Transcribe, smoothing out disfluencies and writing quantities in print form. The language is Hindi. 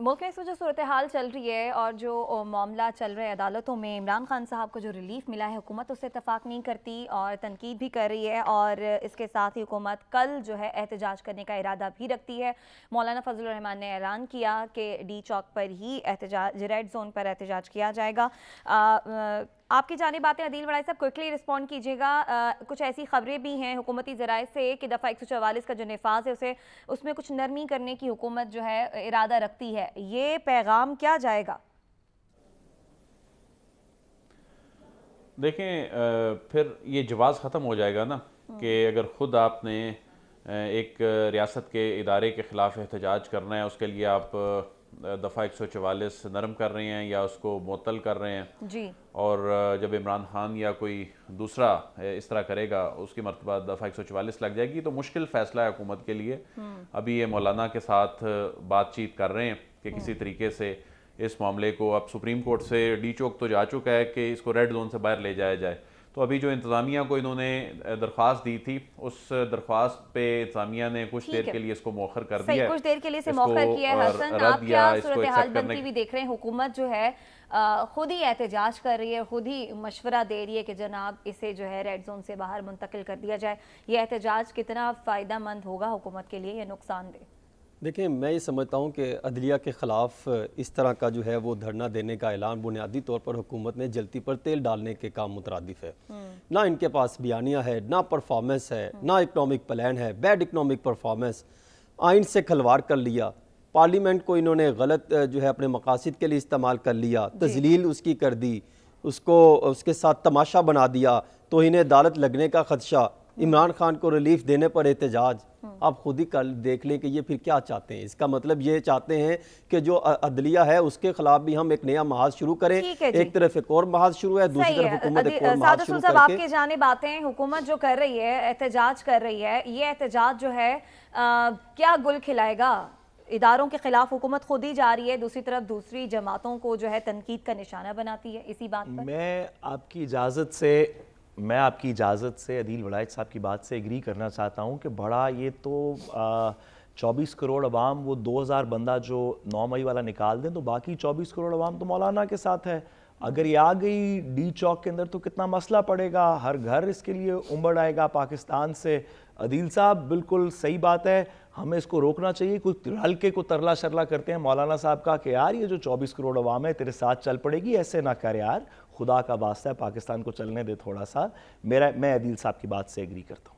मुल्क में इस वजह सूरत हाल चल रही है और जो मामला चल रहा है अदालतों में, इमरान खान साहब को जो रिलीफ मिला है हुकूमत उससे इतफाक़ नहीं करती और तनकीद भी कर रही है और इसके साथ ही हुकूमत कल जो है एहतजाज करने का इरादा भी रखती है। मौलाना फजलुर रहमान ने ऐलान किया कि D-चौक पर ही एहतजाज, रेड जोन पर एहतजाज किया जाएगा। आपकी जानिब बातें आदिल वड़ाई साहब, क्विकली रिस्पॉन्ड कीजिएगा। कुछ ऐसी खबरें भी हैं हुकूमती ज़राए से कि दफ़ा 144 का जो नफाज है उसे उसमें कुछ नरमी करने की हुकूमत जो है इरादा रखती है, ये पैगाम क्या जाएगा? देखें, फिर ये जवाज़ ख़त्म हो जाएगा ना कि अगर ख़ुद आपने एक रियासत के इदारे के ख़िलाफ़ एहतजाज करना है, उसके लिए आप दफ़ा 144 नरम कर रहे हैं या उसको मुअत्तल कर रहे हैं जी। और जब इमरान खान या कोई दूसरा इस तरह करेगा उसकी मरतबा दफ़ा 144 लग जाएगी। तो मुश्किल फ़ैसला है हुकूमत के लिए। अभी ये मौलाना के साथ बातचीत कर रहे हैं कि किसी तरीके से इस मामले को, अब सुप्रीम कोर्ट से D-चौक तो जा चुका है कि इसको रेड जोन से बाहर ले जाया जाए। तो अभी जो इंतज़ामिया को इन्होंने दरख्वास्त दी थी, उस दरख्वास्त पे इंतज़ामिया ने कुछ देर के लिए इसको मौखर कर दिया है। कुछ देर के लिए इसे मौखर किया है। हसन, आप क्या सूरत-ए-हाल बनती हुई देख रहे हैं? हुकूमत जो है खुद ही एहतजाज कर रही है, खुद ही मशवरा दे रही है कि जनाब इसे जो है रेड जोन से बाहर मुंतकिल कर दिया जाए। ये एहतजाज कितना फ़ायदेमंद होगा हुकूमत के लिए या नुकसानदेह? देखिए, मैं ये समझता हूँ कि अदलिया के ख़िलाफ़ इस तरह का जो है वो धरना देने का ऐलान बुनियादी तौर पर हुकूमत ने जलती पर तेल डालने के काम मुतरादिफ़ है। ना इनके पास बयानिया है, ना परफॉर्मेंस है, ना इकनॉमिक प्लान है। बैड इकनॉमिक परफॉर्मेंस, आइन से खलवाड़ कर लिया, पार्लियामेंट को इन्होंने गलत जो है अपने मकासद के लिए इस्तेमाल कर लिया, तजलील उसकी कर दी, उसको उसके साथ तमाशा बना दिया। तो इन्हें अदालत लगने का खदशा, इमरान खान को रिलीफ देने पर एहतजाज। आप खुद ही कल देख लें कि ये फिर क्या चाहते हैं। इसका मतलब ये चाहते हैं कि जो अदलिया है उसके खिलाफ भी हम एक नया महाज शुरू करें। एक तरफ एक और महाज शुरू है, दूसरी तरफ हुकूमत एक और महाज शुरू करके। आपके जाने बातें हैं, हुकूमत जो कर रही है एहतजाज कर रही है, ये एहतजाज जो है क्या गुल खिलाएगा? इदारों के खिलाफ हुकूमत खुद ही जा रही है, दूसरी तरफ दूसरी जमातों को जो है तनकीद का निशाना बनाती है। इसी बात पर मैं आपकी इजाज़त से आदिल वलायत साहब की बात से एग्री करना चाहता हूँ कि बड़ा ये तो 24 करोड़ अवाम, वो 2000 बंदा जो 9 मई वाला निकाल दें तो बाकी 24 करोड़ अवाम तो मौलाना के साथ है। अगर ये आ गई D-चौक के अंदर तो कितना मसला पड़ेगा, हर घर इसके लिए उमड़ आएगा पाकिस्तान से। आदिल साहब बिल्कुल सही बात है, हमें इसको रोकना चाहिए। कुछ हल्के को तरला शरला करते हैं मौलाना साहब का कि यार ये जो 24 करोड़ अवाम है तेरे साथ चल पड़ेगी, ऐसे ना कर यार, खुदा का वास्ता है, पाकिस्तान को चलने दे थोड़ा सा। मैं आदिल साहब की बात से एग्री करता हूँ।